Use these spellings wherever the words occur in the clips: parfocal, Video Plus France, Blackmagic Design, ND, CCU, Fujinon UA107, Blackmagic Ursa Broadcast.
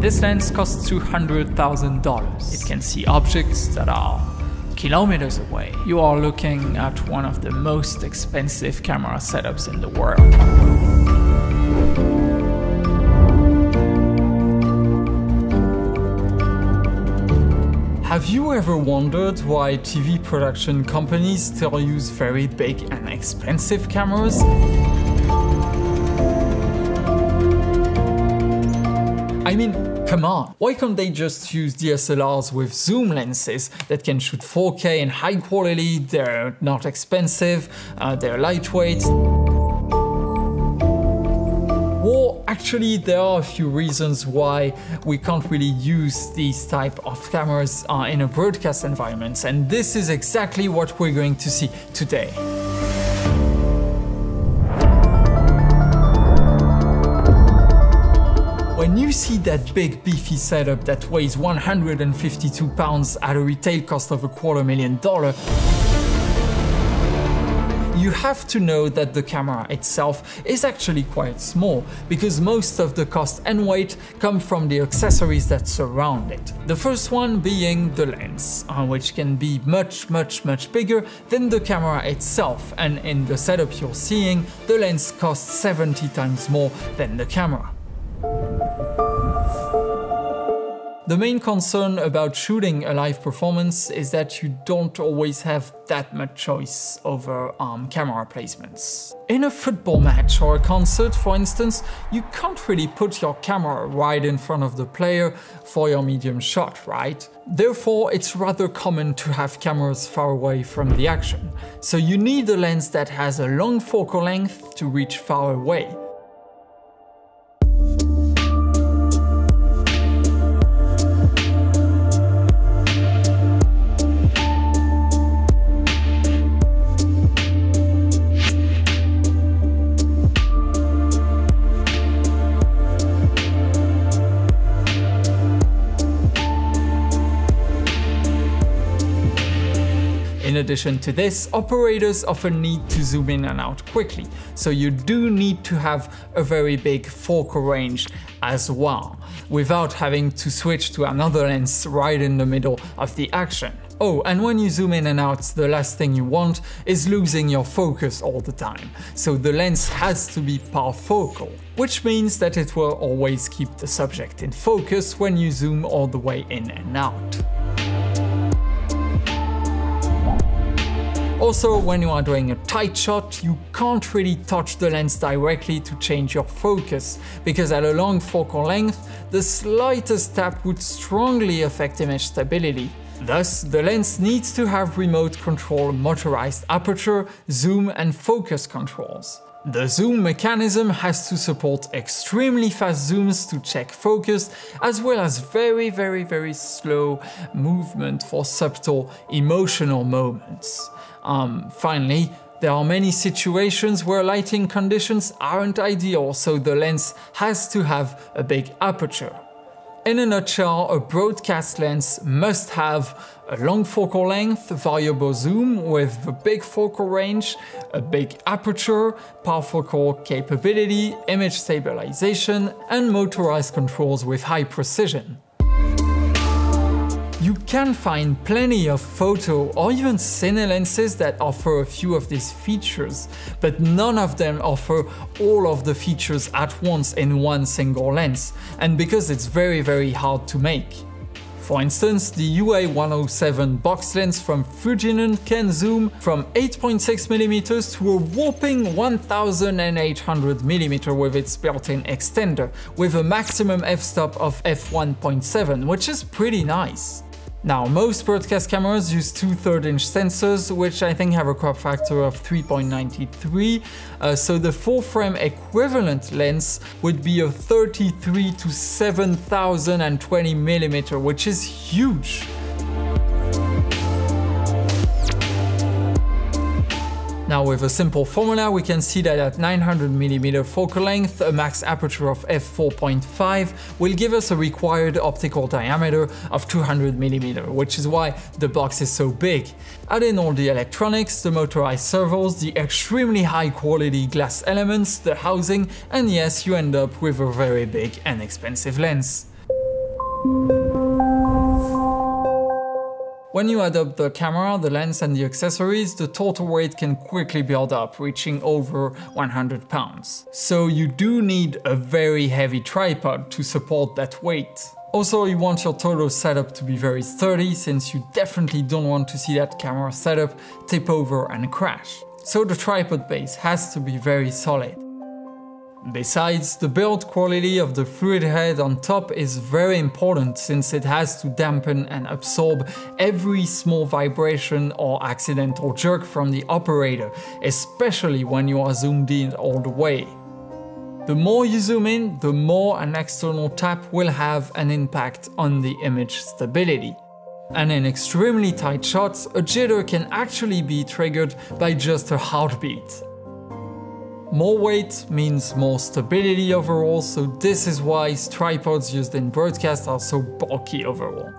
This lens costs $200,000. It can see objects that are kilometers away. You are looking at one of the most expensive camera setups in the world. Have you ever wondered why TV production companies still use very big and expensive cameras? I mean, come on, why can't they just use DSLRs with zoom lenses that can shoot 4K in high quality, they're not expensive, they're lightweight? Well, actually, there are a few reasons why we can't really use these type of cameras in a broadcast environment, and this is exactly what we're going to see today. When you see that big beefy setup that weighs 152 pounds at a retail cost of $250,000, you have to know that the camera itself is actually quite small, because most of the cost and weight come from the accessories that surround it. The first one being the lens, which can be much bigger than the camera itself, and in the setup you're seeing, the lens costs 70 times more than the camera. The main concern about shooting a live performance is that you don't always have that much choice over camera placements. In a football match or a concert, for instance, you can't really put your camera right in front of the player for your medium shot, right? Therefore, it's rather common to have cameras far away from the action. So you need a lens that has a long focal length to reach far away. In addition to this, operators often need to zoom in and out quickly, so you do need to have a very big focal range as well, without having to switch to another lens right in the middle of the action. Oh, and when you zoom in and out, the last thing you want is losing your focus all the time, so the lens has to be parfocal, which means that it will always keep the subject in focus when you zoom all the way in and out. Also, when you are doing a tight shot, you can't really touch the lens directly to change your focus, because at a long focal length, the slightest tap would strongly affect image stability. Thus, the lens needs to have remote control, motorized aperture, zoom and focus controls. The zoom mechanism has to support extremely fast zooms to check focus, as well as very slow movement for subtle emotional moments. Finally, there are many situations where lighting conditions aren't ideal, so the lens has to have a big aperture. In a nutshell, a broadcast lens must have a long focal length, variable zoom with a big focal range, a big aperture, parfocal capability, image stabilization, and motorized controls with high precision. You can find plenty of photo or even cine lenses that offer a few of these features, but none of them offer all of the features at once in one single lens, and because it's very hard to make. For instance, the UA107 box lens from Fujinon can zoom from 8.6mm to a whopping 1,800mm with its built-in extender, with a maximum f-stop of f1.7, which is pretty nice. Now, most broadcast cameras use two 3/3-inch sensors, which I think have a crop factor of 3.93, so the full-frame equivalent lens would be a 33 to 7,020mm, which is huge! Now, with a simple formula, we can see that at 900mm focal length, a max aperture of f4.5 will give us a required optical diameter of 200mm, which is why the box is so big. Add in all the electronics, the motorized servos, the extremely high quality glass elements, the housing, and yes, you end up with a very big and expensive lens. When you add up the camera, the lens and the accessories, the total weight can quickly build up, reaching over 100 pounds. So you do need a very heavy tripod to support that weight. Also, you want your total setup to be very sturdy, since you definitely don't want to see that camera setup tip over and crash. So the tripod base has to be very solid. Besides, the build quality of the fluid head on top is very important, since it has to dampen and absorb every small vibration or accidental jerk from the operator, especially when you are zoomed in all the way. The more you zoom in, the more an external tap will have an impact on the image stability. And in extremely tight shots, a jitter can actually be triggered by just a heartbeat. More weight means more stability overall, so this is why tripods used in broadcast are so bulky overall.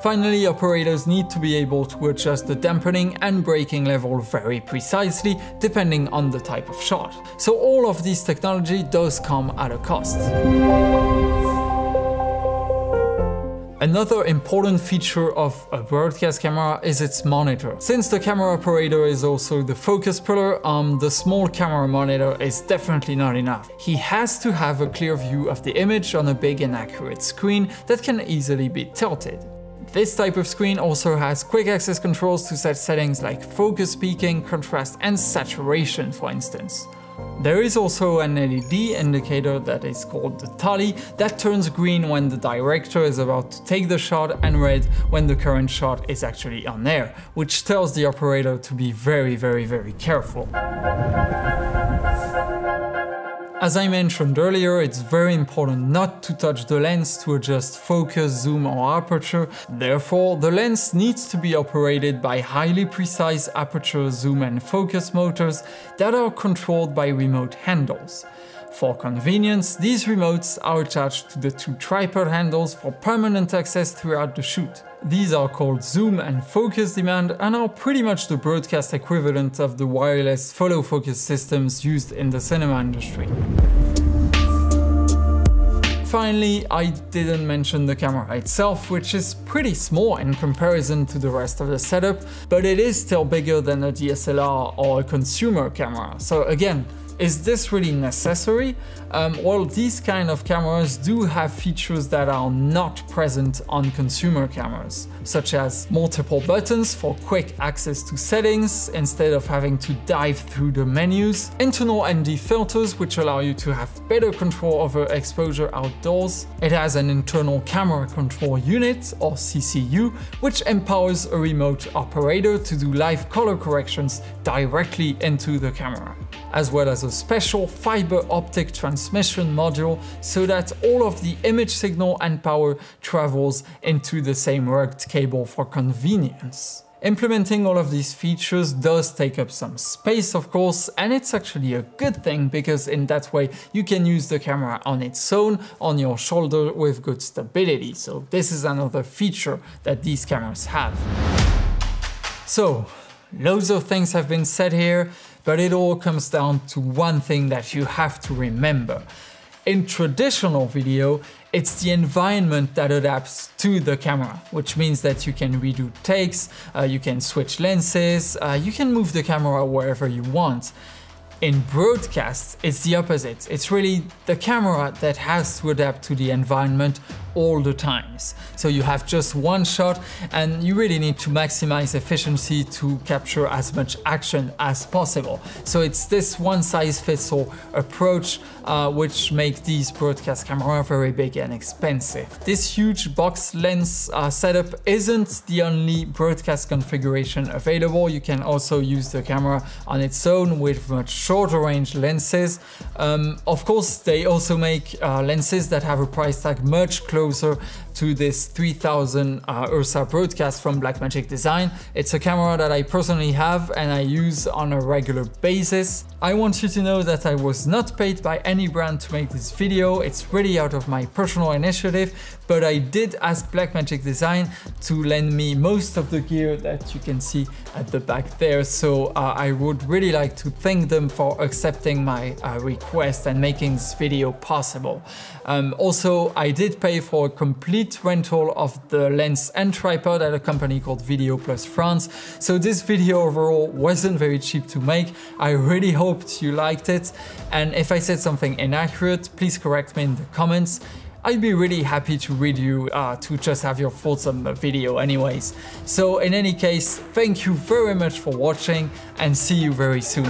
Finally, operators need to be able to adjust the dampening and braking level very precisely, depending on the type of shot. So all of this technology does come at a cost. Another important feature of a broadcast camera is its monitor. Since the camera operator is also the focus puller, the small camera monitor is definitely not enough. He has to have a clear view of the image on a big and accurate screen that can easily be tilted. This type of screen also has quick access controls to set settings like focus peaking, contrast and saturation, for instance. There is also an LED indicator that is called the tally that turns green when the director is about to take the shot and red when the current shot is actually on air, which tells the operator to be very careful. As I mentioned earlier, it's very important not to touch the lens to adjust focus, zoom or aperture. Therefore, the lens needs to be operated by highly precise aperture, zoom and focus motors that are controlled by remote handles. For convenience, these remotes are attached to the two tripod handles for permanent access throughout the shoot. These are called zoom and focus demand and are pretty much the broadcast equivalent of the wireless follow focus systems used in the cinema industry. Finally, I didn't mention the camera itself, which is pretty small in comparison to the rest of the setup, but it is still bigger than a DSLR or a consumer camera. So again, is this really necessary? Well, these kind of cameras do have features that are not present on consumer cameras, such as multiple buttons for quick access to settings instead of having to dive through the menus, internal ND filters which allow you to have better control over exposure outdoors. It has an internal camera control unit or CCU, which empowers a remote operator to do live color corrections directly into the camera, as well as a special fiber optic transmission module so that all of the image signal and power travels into the same rugged cable for convenience. Implementing all of these features does take up some space, of course, and it's actually a good thing because in that way you can use the camera on its own, on your shoulder with good stability. So this is another feature that these cameras have. So, loads of things have been said here, but it all comes down to one thing that you have to remember. In traditional video, it's the environment that adapts to the camera, which means that you can redo takes, you can switch lenses, you can move the camera wherever you want. In broadcast, it's the opposite. It's really the camera that has to adapt to the environment all the times. So you have just one shot and you really need to maximize efficiency to capture as much action as possible. So it's this one-size-fits-all approach which makes these broadcast cameras very big and expensive. This huge box lens setup isn't the only broadcast configuration available. You can also use the camera on its own with much shorter range lenses. Of course, they also make lenses that have a price tag much closer to this 3000 Ursa Broadcast from Blackmagic Design. It's a camera that I personally have and I use on a regular basis. I want you to know that I was not paid by any brand to make this video. It's really out of my personal initiative, but I did ask Blackmagic Design to lend me most of the gear that you can see at the back there. So I would really like to thank them for accepting my request and making this video possible. Also, I did pay for a complete rental of the lens and tripod at a company called Video Plus France. So this video overall wasn't very cheap to make. I really hoped you liked it. And if I said something inaccurate, please correct me in the comments. I'd be really happy to read you, to just have your thoughts on the video anyways. So in any case, thank you very much for watching and see you very soon.